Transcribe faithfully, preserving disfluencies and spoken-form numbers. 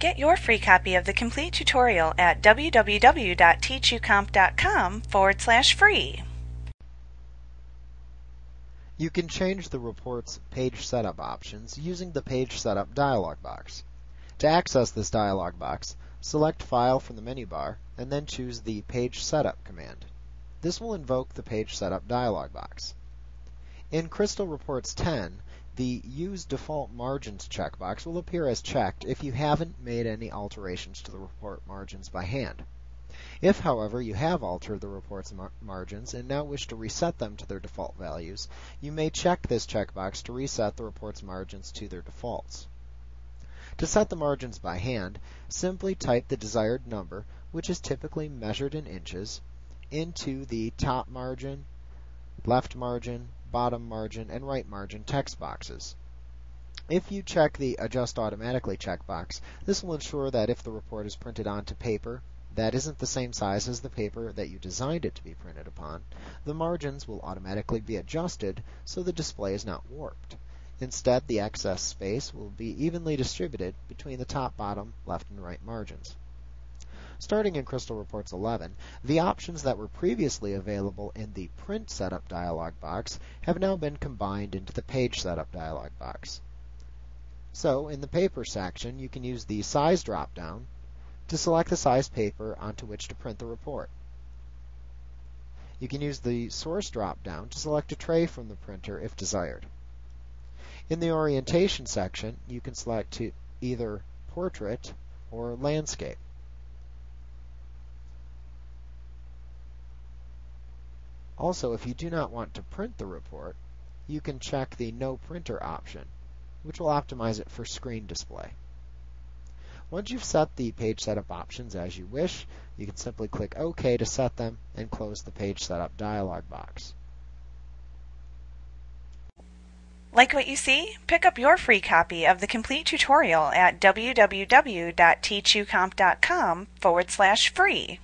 Get your free copy of the complete tutorial at www.teachucomp.com forward slash free. You can change the report's page setup options using the Page Setup dialog box. To access this dialog box, select File from the menu bar and then choose the Page Setup command. This will invoke the Page Setup dialog box. In Crystal Reports ten, the Use Default Margins checkbox will appear as checked if you haven't made any alterations to the report margins by hand. If, however, you have altered the report's mar margins and now wish to reset them to their default values, you may check this checkbox to reset the report's margins to their defaults. To set the margins by hand, simply type the desired number, which is typically measured in inches, into the top margin, left margin, bottom margin, and right margin text boxes. If you check the Adjust Automatically checkbox, this will ensure that if the report is printed onto paper that isn't the same size as the paper that you designed it to be printed upon, the margins will automatically be adjusted so the display is not warped. Instead, the excess space will be evenly distributed between the top, bottom, left, and right margins. Starting in Crystal Reports eleven, the options that were previously available in the Print Setup dialog box have now been combined into the Page Setup dialog box. So, in the Paper section, you can use the Size drop-down to select the size paper onto which to print the report. You can use the Source drop-down to select a tray from the printer if desired. In the Orientation section, you can select to either Portrait or Landscape. Also, if you do not want to print the report, you can check the No Printer option, which will optimize it for screen display. Once you've set the Page Setup options as you wish, you can simply click OK to set them and close the Page Setup dialog box. Like what you see? Pick up your free copy of the complete tutorial at www.teachucomp.com forward slash free.